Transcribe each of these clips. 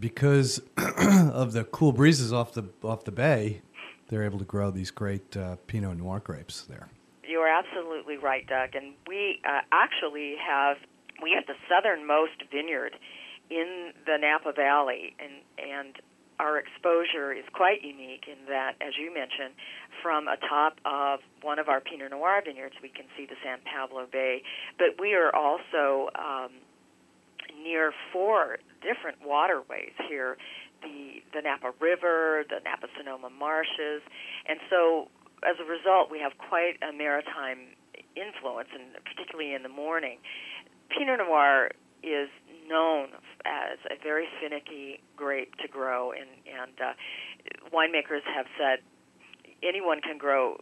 Because of the cool breezes off the bay, they're able to grow these great Pinot Noir grapes there. You are absolutely right, Doug. And we actually have the southernmost vineyard in the Napa Valley, and our exposure is quite unique in that, as you mentioned, from atop of one of our Pinot Noir vineyards, we can see the San Pablo Bay. But we are also near four different waterways here, the Napa River, the Napa-Sonoma Marshes, and so as a result, we have quite a maritime influence, and particularly in the morning. Pinot Noir is known as a very finicky grape to grow, and winemakers have said anyone can grow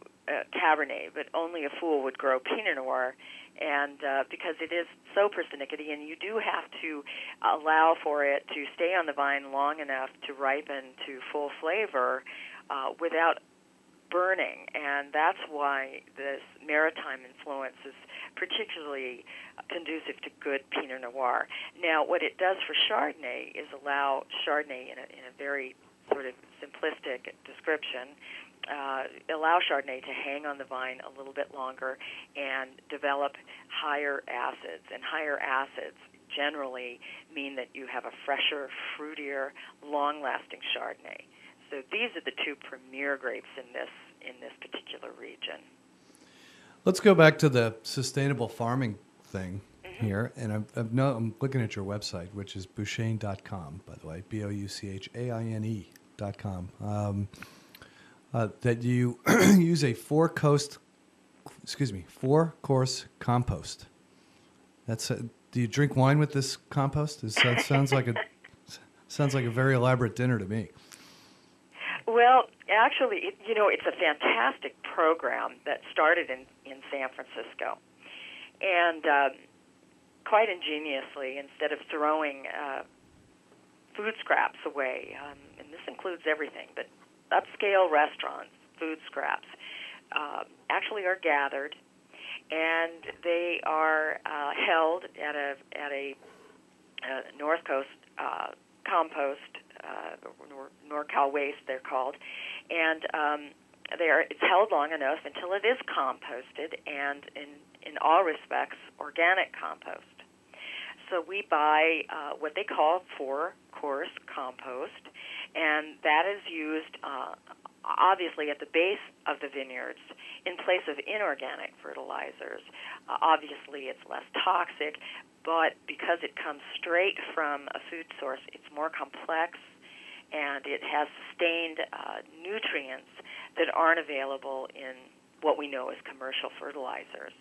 Cabernet, but only a fool would grow Pinot Noir, and because it is so persnickety, and you do have to allow for it to stay on the vine long enough to ripen to full flavor without burning, and that's why this maritime influence is particularly conducive to good Pinot Noir. Now, what it does for Chardonnay is allow Chardonnay, in a very sort of simplistic description, allow Chardonnay to hang on the vine a little bit longer and develop higher acids. And higher acids generally mean that you have a fresher, fruitier, long-lasting Chardonnay. So these are the two premier grapes in this particular region. Let's go back to the sustainable farming thing here. And I'm looking at your website, which is Bouchaine.com, by the way, Bouchaine.com. That you use a four-course compost. Do you drink wine with this compost? That sounds like a very elaborate dinner to me. Well, actually, it's a fantastic program that started in San Francisco, and quite ingeniously, instead of throwing food scraps away, and this includes everything, but upscale restaurants, food scraps, actually are gathered, and they are held at a North Coast compost, NorCal Waste, they're called, and it's held long enough until it is composted, and in all respects, organic compost. So we buy what they call four-course compost, and that is used, obviously, at the base of the vineyards in place of inorganic fertilizers. Obviously, it's less toxic, but because it comes straight from a food source, it's more complex, and it has sustained nutrients that aren't available in what we know as commercial fertilizers.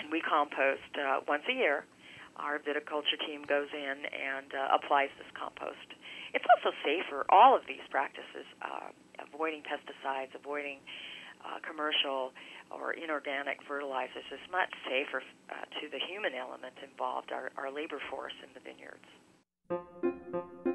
And we compost once a year. Our viticulture team goes in and applies this compost. It's also safer, all of these practices, avoiding pesticides, avoiding commercial or inorganic fertilizers is much safer to the human element involved, our labor force in the vineyards.